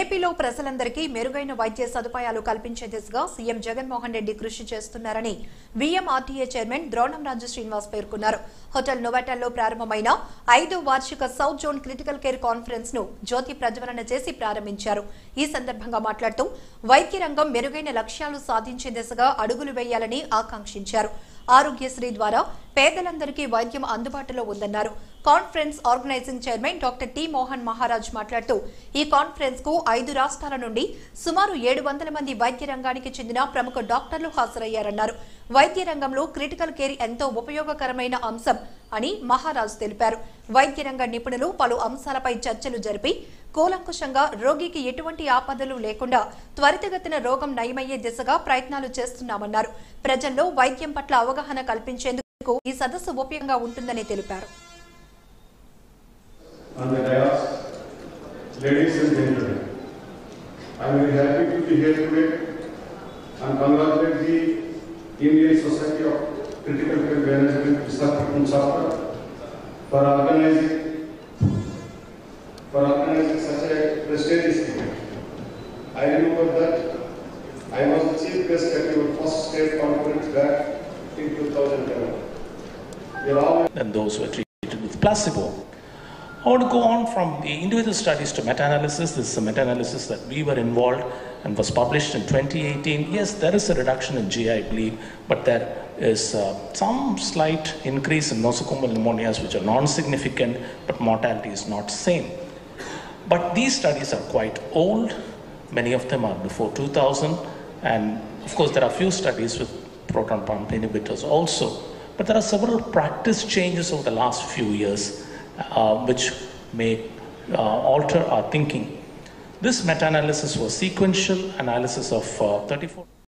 ఏపీలో ప్రజలందరికీ మెరుగైన వైద్య సదుపాయాలు కల్పించే దిశగా సీఎం జగన్మోహన్ రెడ్డి కృషి చేస్తున్నారని వీఎంఆర్టీఏ చైర్మన్ ద్రోణం రాజు శ్రీనివాస్ పేర్కొన్నారు. హోటల్ నోవాటల్లో ప్రారంభమైన 5వ వార్షిక south zone critical care conference ను జ్యోతి ప్రజ్వలన చేసి ప్రారంభించారు. ఈ సందర్భంగా మాట్లాడుతూ వైద్య రంగం మెరుగైన లక్ష్యాలు సాధించే దిశగా అడుగులు వేయాలని ఆకాంక్షించారు. ఆరోగ్యశ్రీ ద్వారా పేదలందరికీ వైద్యం అందుబాటులో ఉందన్నారు. Conference organising chairman doctor T Mohan Maharaj మాట్లాడుతూ ఈ కాన్ఫరెన్స్ కు 5 రాష్ట్రాల నుండి సుమారు 700 మంది వైద్య రంగానికి చెందిన ప్రముఖ డాక్టర్లు హాజరయ్యారన్నారు. వైద్య రంగంలో క్రిటికల్ కేర్ ఎంతో ఉపయోగకరమైన అంశం అని మహారాజ్ తెలిపారు. వైద్య రంగ నిపుణులు పలు అంశాలపై చర్చలు జరిపి కూలంకుషంగా రోగికి ఎటువంటి ఆపదలు లేకుండా త్వరితగతిన రోగం నయమయ్యే దిశగా ప్రయత్నాలు చేస్తున్నామన్నారు. ప్రజల్లో వైద్యం పట్ల అవగాహన కల్పించేందుకు ఈ సదస్సు ఉపయోగంగా ఉంటుందని తెలిపారు. For organizing such a prestigious event. I remember that I was the chief guest at your first state conference back in 2011. And those who are treated with placebo. I want to go on from the individual studies to meta-analysis. This is a meta-analysis that we were involved and was published in 2018. Yes, there is a reduction in GI, I believe, but there is some slight increase in nosocomial pneumonias, which are non-significant, but mortality is not the same. But these studies are quite old. Many of them are before 2000. And of course, there are few studies with proton pump inhibitors also. But there are several practice changes over the last few years, which may alter our thinking. This meta-analysis was sequential analysis of 34.